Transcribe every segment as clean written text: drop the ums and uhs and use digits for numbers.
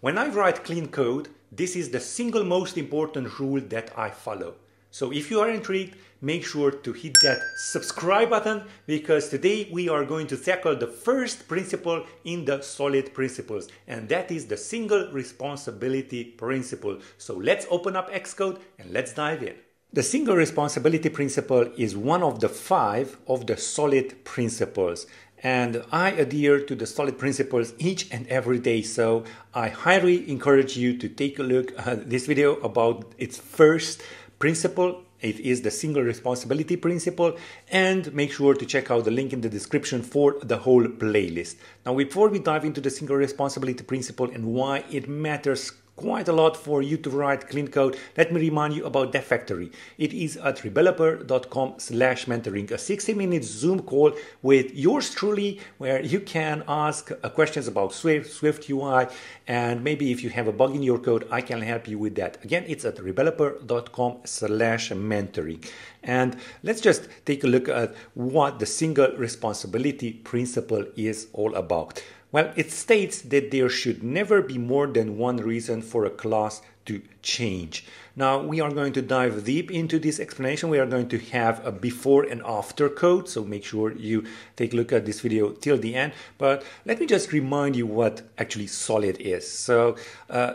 When I write clean code, this is the single most important rule that I follow. So if you are intrigued, make sure to hit that subscribe button, because today we are going to tackle the first principle in the SOLID principles, and that is the single responsibility principle. So let's open up Xcode and let's dive in. The single responsibility principle is one of the 5 of the SOLID principles, and I adhere to the SOLID principles each and every day, so I highly encourage you to take a look at this video about its first principle. It is the single responsibility principle, and make sure to check out the link in the description for the whole playlist. Now, before we dive into the single responsibility principle and why it matters quite a lot for you to write clean code, let me remind you about Dev Factory. It is at rebeloper.com/mentoring, a 60-minute Zoom call with yours truly, where you can ask questions about SwiftUI, and maybe if you have a bug in your code, I can help you with that. Again, it's at rebeloper.com/mentoring. And let's just take a look at what the single responsibility principle is all about. Well, it states that there should never be more than one reason for a class to change. Now, we are going to dive deep into this explanation. We are going to have a before and after code, so make sure you take a look at this video till the end. But let me just remind you what actually SOLID is. So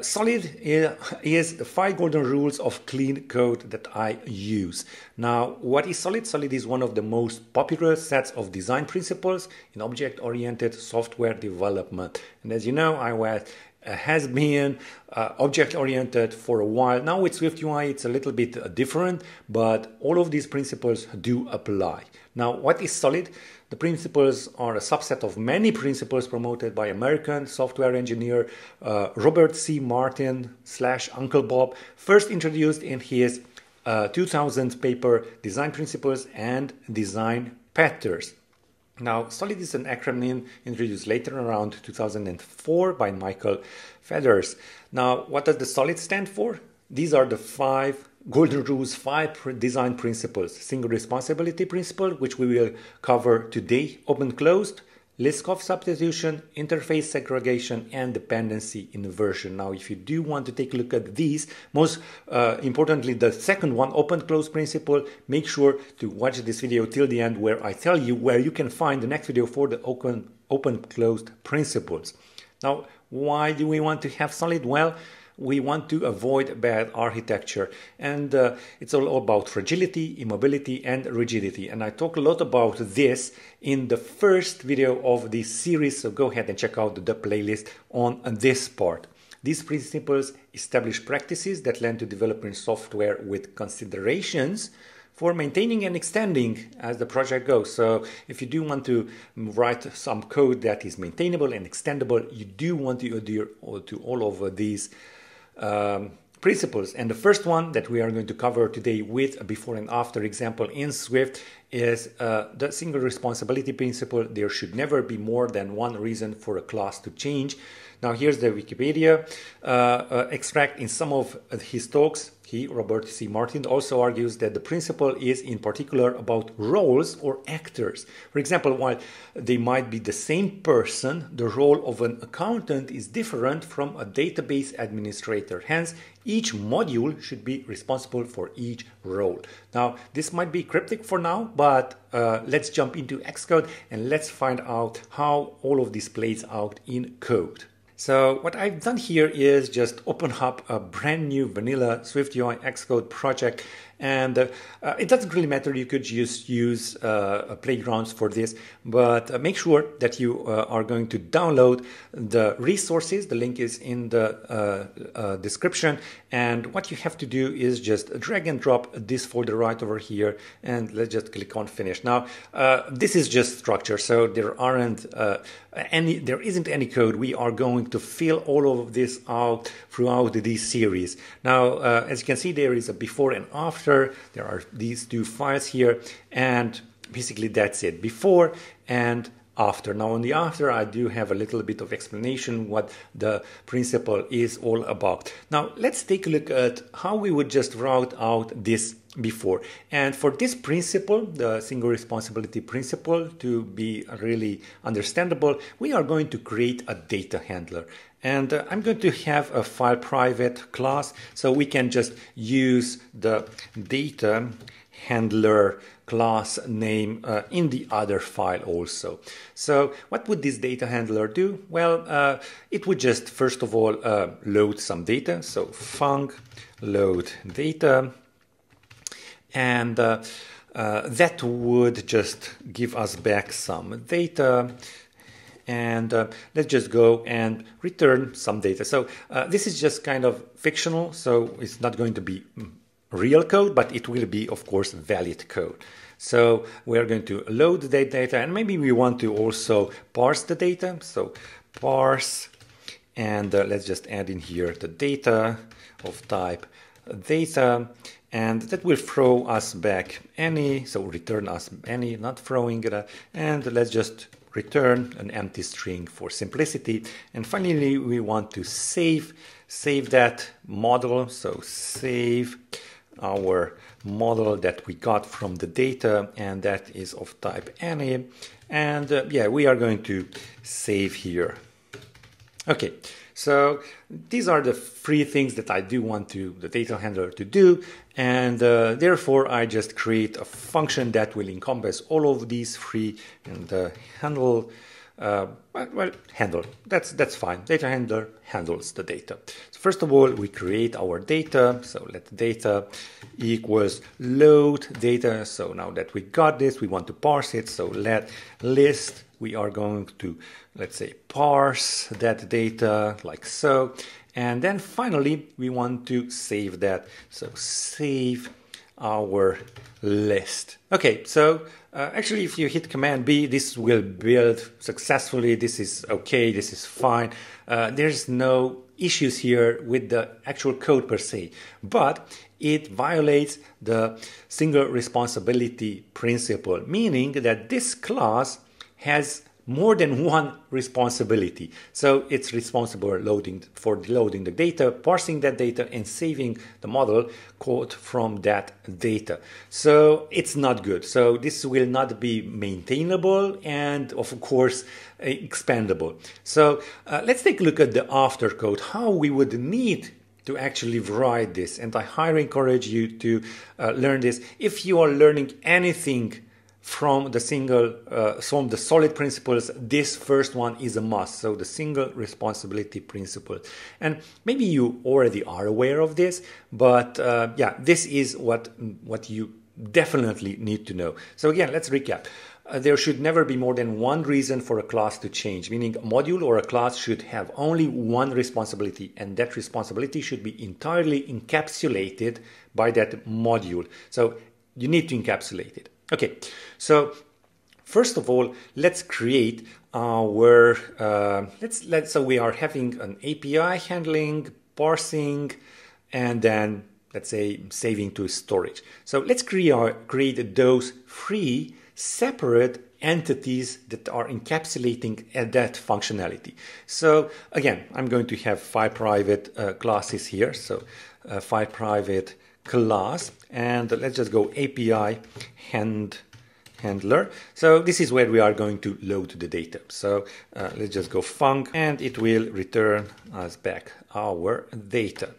SOLID is the 5 golden rules of clean code that I use. Now, what is SOLID? SOLID is one of the most popular sets of design principles in object-oriented software development. And as you know, iOS has been object-oriented for a while. Now with SwiftUI it's a little bit different, but all of these principles do apply. Now, what is SOLID? The principles are a subset of many principles promoted by American software engineer Robert C. Martin / Uncle Bob, first introduced in his 2000 paper Design Principles and Design Patterns. Now, SOLID is an acronym introduced later, around 2004, by Michael Feathers. Now, what does the SOLID stand for? These are the 5 golden rules, 5 design principles. Single responsibility principle, which we will cover today, open-closed, Liskov substitution, interface segregation, and dependency inversion. Now, if you do want to take a look at these, most importantly, the second one, open-close principle, make sure to watch this video till the end, where I tell you where you can find the next video for the open-closed principles. Now, why do we want to have SOLID? Well, we want to avoid bad architecture, and it's all about fragility, immobility, and rigidity. And I talk a lot about this in the first video of this series, so go ahead and check out the playlist on this part. These principles establish practices that lend to developing software with considerations for maintaining and extending as the project goes. So if you do want to write some code that is maintainable and extendable, you do want to adhere to all of these principles. And the first one that we are going to cover today with a before and after example in Swift is the single responsibility principle. There should never be more than one reason for a class to change. Now, here's the Wikipedia extract. In some of his talks, he, Robert C. Martin, also argues that the principle is in particular about roles or actors. For example, while they might be the same person, the role of an accountant is different from a database administrator. Hence, each module should be responsible for each role. Now, this might be cryptic for now, but let's jump into Xcode and let's find out how all of this plays out in code. So what I've done here is just open up a brand new vanilla SwiftUI Xcode project, and it doesn't really matter, you could just use playgrounds for this, but make sure that you are going to download the resources. The link is in the description, and what you have to do is just drag and drop this folder right over here, and let's just click on finish. Now, this is just structure, so there isn't any code. We are going to fill all of this out throughout this series. Now, as you can see, there is a before and after. There are these two files here, and basically that's it, before and after. Now on the after, I do have a little bit of explanation what the principle is all about. Now let's take a look at how we would just route out this before. And for this principle, the single responsibility principle, to be really understandable, we are going to create a data handler. And I'm going to have a file private class, so we can just use the data handler class name in the other file also. So what would this data handler do? Well, it would just first of all load some data. So func load data, and that would just give us back some data. And let's just go and return some data. So this is just kind of fictional, so it's not going to be real code, but it will be, of course, valid code. So we're going to load the data, and maybe we want to also parse the data. So parse, and let's just add in here the data of type data, and that will throw us back any, so return us any, not throwing it, and let's just return an empty string for simplicity. And finally, we want to save that model, so save our model that we got from the data, and that is of type any. And yeah, we are going to save here. Okay, so these are the three things that I do want the data handler to do, and therefore I just create a function that will encompass all of these three, and handle handle. That's fine. Data handler handles the data. So first of all, we create our data. So let data equals load data. So now that we got this, we want to parse it. So let list. We are going to, let's say, parse that data like so. And then finally, we want to save that. So save our list. Okay, so actually, if you hit Command B, this will build successfully. This is okay, this is fine. There's no issues here with the actual code per se, but it violates the single responsibility principle, meaning that this class has more than one responsibility. So it's responsible for loading the data, parsing that data, and saving the model code from that data. So it's not good. So this will not be maintainable and, of course, expandable. So let's take a look at the after code, how we would need to actually write this. And I highly encourage you to learn this. If you are learning anything from the SOLID principles, this first one is a must. So the single responsibility principle, and maybe you already are aware of this, but yeah, this is what you definitely need to know. So again, let's recap. There should never be more than one reason for a class to change, meaning a module or a class should have only one responsibility, and that responsibility should be entirely encapsulated by that module. So you need to encapsulate it. Okay, so first of all, let's create our so we are having an API handling, parsing, and then let's say saving to storage. So let's create those three separate entities that are encapsulating that functionality. So again, I'm going to have file private classes here. So file private class, and let's just go API handler. So this is where we are going to load the data. So let's just go func, and it will return us back our data.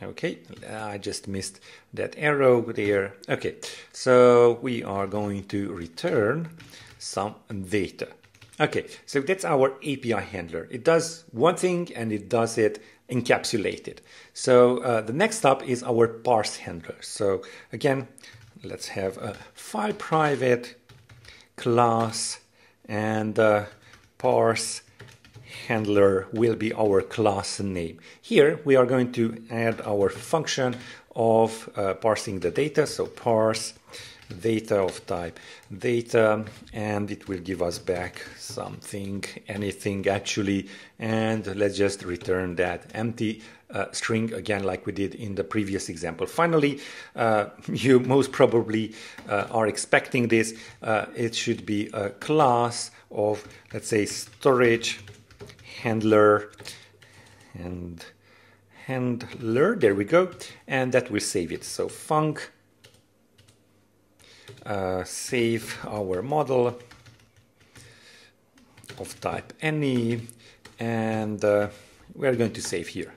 Okay, I just missed that arrow there. Okay, so we are going to return some data. Okay, so that's our API handler. It does one thing, and it does it encapsulated. So the next up is our parse handler. So again, let's have a file private class, and parse handler will be our class name. Here we are going to add our function of parsing the data. So parse data of type data, and it will give us back something, anything actually, and let's just return that empty string again, like we did in the previous example. Finally, you most probably are expecting this. It should be a class of, let's say, storage handler and handler, there we go, and that will save it. So func save our model of type any, and we are going to save here.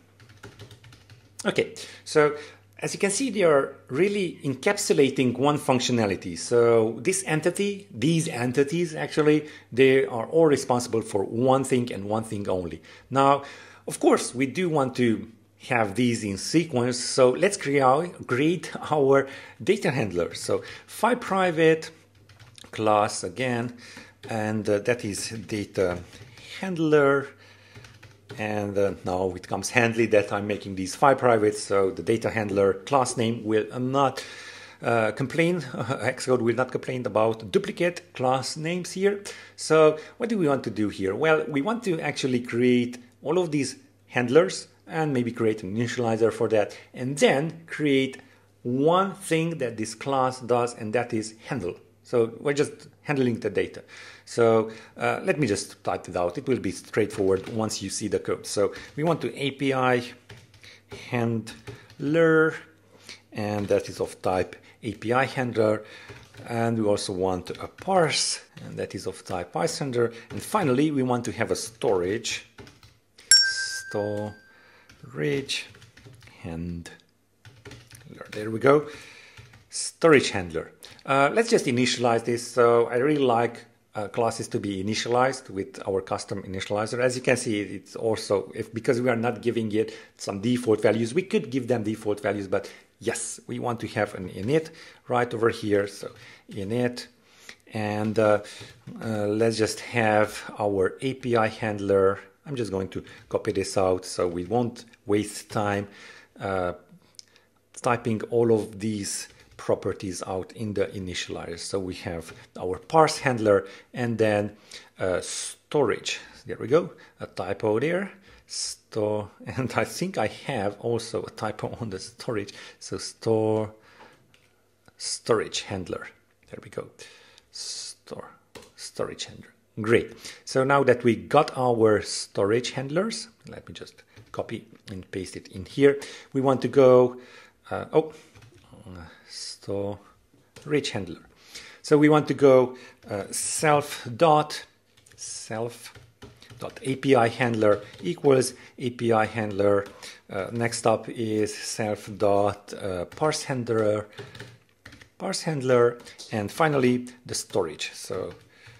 Okay, so as you can see, they are really encapsulating one functionality. So this entity, these entities actually, they are all responsible for one thing and one thing only. Now, of course, we do want to have these in sequence, so let's create our data handler. So file private class again, and that is data handler. And now it comes handy that I'm making these file private, so the data handler class name will not complain. Xcode will not complain about duplicate class names here. So what do we want to do here? Well, we want to actually create all of these handlers and maybe create an initializer for that, and then create one thing that this class does, and that is handle. So we're just handling the data. So let me just type it out. It will be straightforward once you see the code. So we want to API handler, and that is of type API handler. And we also want a parse, and that is of type parseHandler. And finally, we want to have a storage, storage handler. There we go. Storage handler. Let's just initialize this. So I really like classes to be initialized with our custom initializer. As you can see, it's also, because we are not giving it some default values, we could give them default values, but yes, we want to have an init right over here. So init, and let's just have our API handler. I'm just going to copy this out so we won't waste time typing all of these properties out in the initializer. So we have our parse handler and then storage. There we go, a typo there. And I think I have also a typo on the storage. So storage handler. There we go. Storage handler. Great. So now that we got our storage handlers, let me just copy and paste it in here. We want to go storage handler. So we want to go self dot API handler equals API handler. Next up is self dot parse handler, and finally the storage. So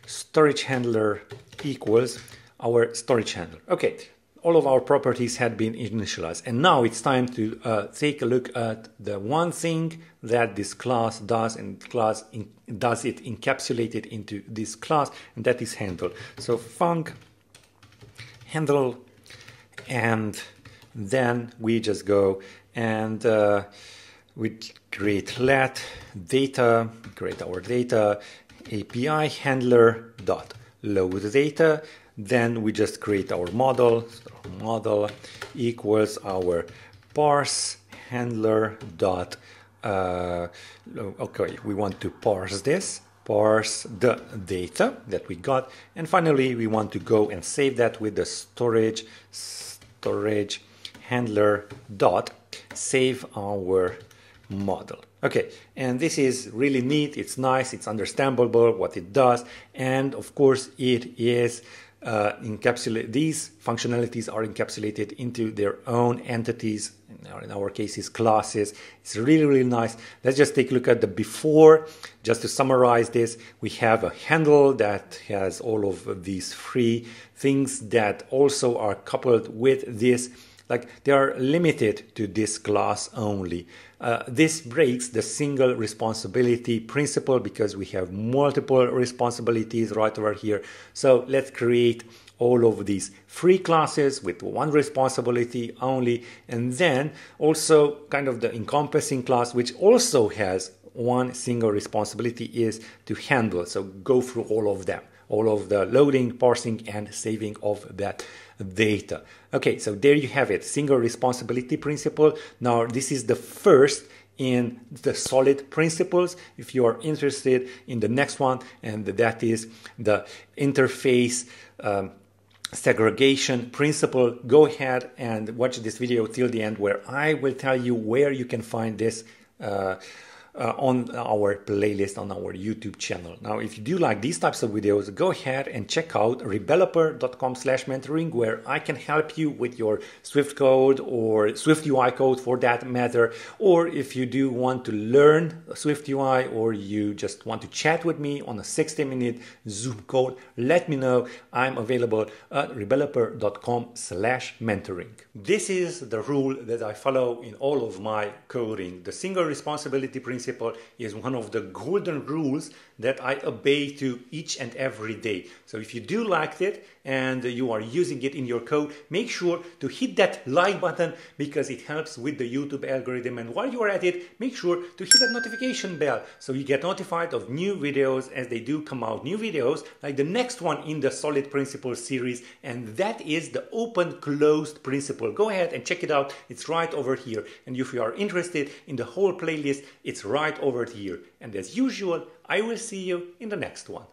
storage handler equals our storage handler. Okay. All of our properties had been initialized, and now it's time to take a look at the one thing that this class does, and class does it encapsulated into this class, and that is handle. So func handle, and then we just go and we create let data, create our data API handler dot load data. Then we just create our model. So model equals our parse handler dot. Okay, we want to parse this, parse the data that we got, and finally we want to go and save that with the storage handler dot save our model. Okay, and this is really neat. It's nice. It's understandable what it does, and of course it is. These functionalities are encapsulated into their own entities, in our cases classes. It's really, really nice. Let's just take a look at the before. Just to summarize this, we have a handle that has all of these free things that also are coupled with this. Like, they are limited to this class only. This breaks the single responsibility principle because we have multiple responsibilities right over here. So let's create all of these free classes with one responsibility only, and then also kind of the encompassing class, which also has one single responsibility, is to handle. So go through all of them, all of the loading, parsing, and saving of that data. Okay, so there you have it, single responsibility principle. Now this is the first in the SOLID principles if you are interested in the next one, and that is the interface segregation principle. Go ahead and watch this video till the end, where I will tell you where you can find this on our playlist on our YouTube channel. Now, if you do like these types of videos, go ahead and check out rebeloper.com/mentoring, where I can help you with your Swift code or Swift UI code for that matter. Or if you do want to learn Swift UI, or you just want to chat with me on a 60-minute Zoom call, let me know. I'm available at rebeloper.com/mentoring. This is the rule that I follow in all of my coding. The single responsibility principle is one of the golden rules that I obey to each and every day. So if you do like it and you are using it in your code, make sure to hit that like button, because it helps with the YouTube algorithm. And while you are at it, make sure to hit that notification bell, so you get notified of new videos as they do come out. New videos like the next one in the SOLID principles series, and that is the open closed principle. Go ahead and check it out. It's right over here. And if you are interested in the whole playlist, it's right over here. And as usual, I will see you in the next one.